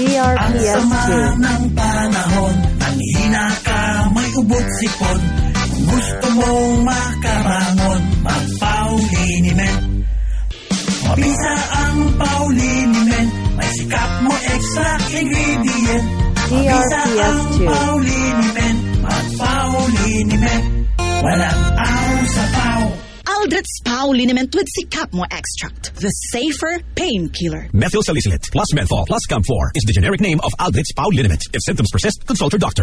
DRPS Two. Ang sama ng panahon, ang hina ka, may ubod sipon. Kung gusto mong makabangon, mag-Pau Liniment. Mabisa ang Pau Liniment, may Cicapmo Extract ingredient. DRPS Two. Mabisa ang Pau Liniment, mag-Pau Liniment. Walang aw sa Pau. Aldritz Pau Liniment with Cicapmo Extract, the safer painkiller. Methyl salicylate plus menthol plus camphor is the generic name of Aldritz Pau Liniment. If symptoms persist, consult your doctor.